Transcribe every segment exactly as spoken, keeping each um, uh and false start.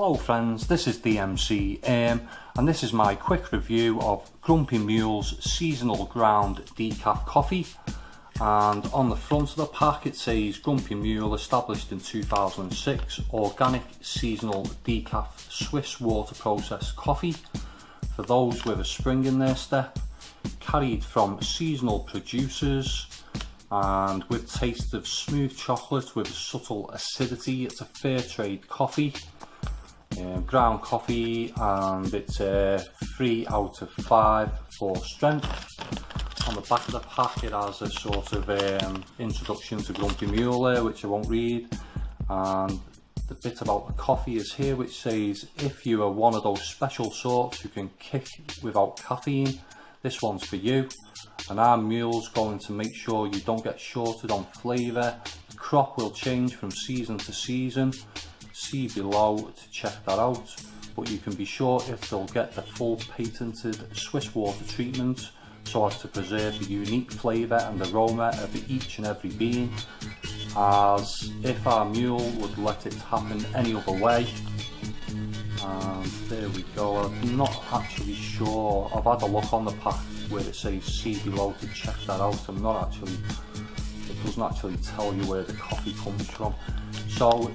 Hello friends, this is D M C um, and this is my quick review of Grumpy Mule's Seasonal Ground Decaf Coffee. And on the front of the pack it says Grumpy Mule established in two thousand six, organic seasonal decaf Swiss water processed coffee for those with a spring in their step, carried from seasonal producers and with taste of smooth chocolate with subtle acidity. It's a fair trade coffee. Um, ground coffee, and it's a three out of five for strength. On the back of the pack it has a sort of um, introduction to Grumpy Mule there, which I won't read, and the bit about the coffee is here which says if you are one of those special sorts who can kick without caffeine, this one's for you, and our mule's going to make sure you don't get shorted on flavour. The crop will change from season to season. See below to check that out, but you can be sure if they'll get the full patented Swiss water treatment so as to preserve the unique flavour and aroma of each and every bean, as if our mule would let it happen any other way. And there we go. I'm not actually sure, I've had a look on the pack where it says see below to check that out. I'm not actually, it doesn't actually tell you where the coffee comes from. So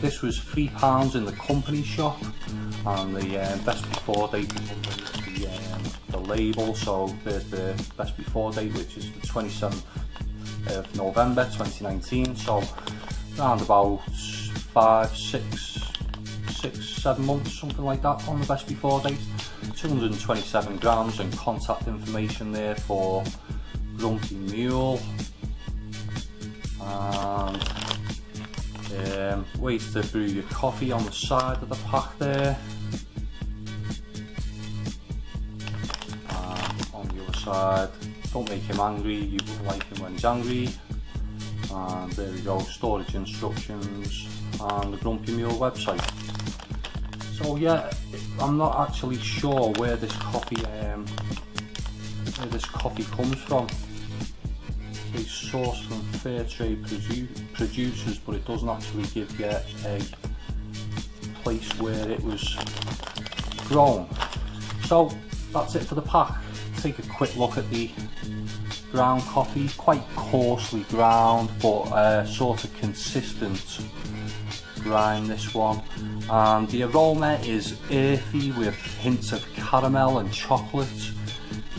this was three pounds in the company shop, and the uh, best before date, the, um, the label, so there's the best before date, which is the twenty-seventh of November twenty nineteen, so around about five, six, six, seven months, something like that on the best before date. two hundred twenty-seven grams, and contact information there for Grumpy Mule. And Um, ways to brew your coffee on the side of the pack there, and on the other side, don't make him angry, you wouldn't like him when he's angry. And there we go, storage instructions and the Grumpy Mule website. So yeah, I'm not actually sure where this coffee um, where this coffee comes from. It's sourced from fair trade produ producers, but it doesn't actually give you a place where it was grown. So that's it for the pack. Take a quick look at the ground coffee, quite coarsely ground, but uh, sort of consistent grind this one. And the aroma is earthy with hints of caramel and chocolate,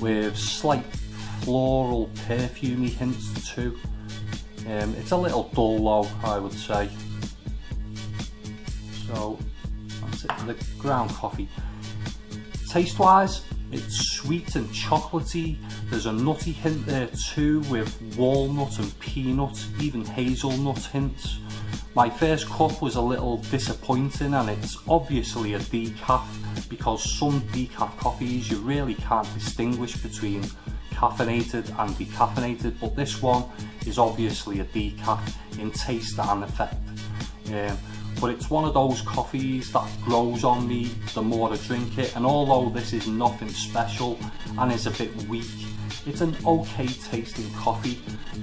with slight floral perfumey hints too. Um, it's a little dull though, I would say. So that's it for the ground coffee. Taste wise, it's sweet and chocolatey. There's a nutty hint there too, with walnut and peanut, even hazelnut hints. My first cup was a little disappointing, and it's obviously a decaf, because some decaf coffees you really can't distinguish between caffeinated and decaffeinated, but this one is obviously a decaf in taste and effect. Um, but it's one of those coffees that grows on me the more I drink it, and although this is nothing special and is a bit weak, it's an okay tasting coffee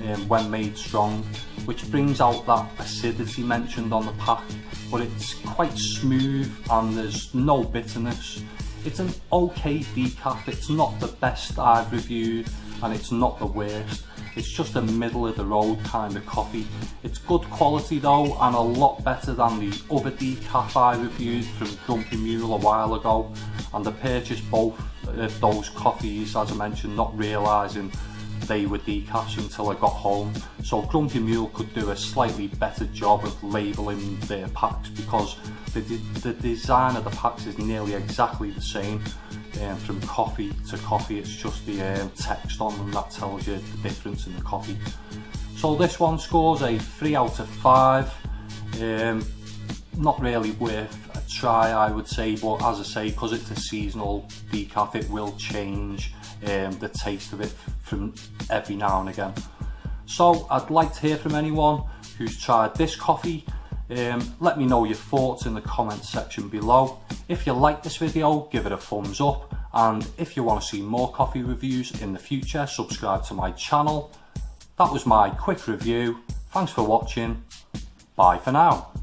um, when made strong, which brings out that acidity mentioned on the pack, but it's quite smooth and there's no bitterness. It's an okay decaf. It's not the best I've reviewed, and it's not the worst. It's just a middle of the road kind of coffee. It's good quality though, and a lot better than the other decaf I reviewed from Grumpy Mule a while ago, and I purchased both of those coffees, as I mentioned, not realising they were decafs until I got home. So Grumpy Mule could do a slightly better job of labelling their packs, because the, de the design of the packs is nearly exactly the same um, from coffee to coffee. It's just the um, text on them that tells you the difference in the coffee. So this one scores a three out of five. Um, not really worth a try, I would say, but as I say, because it's a seasonal decaf, it will change um, the taste of it from every now and again. So I'd like to hear from anyone who's tried this coffee. Um, let me know your thoughts in the comments section below. If you like this video, give it a thumbs up, and if you want to see more coffee reviews in the future, subscribe to my channel. That was my quick review. Thanks for watching. Bye for now.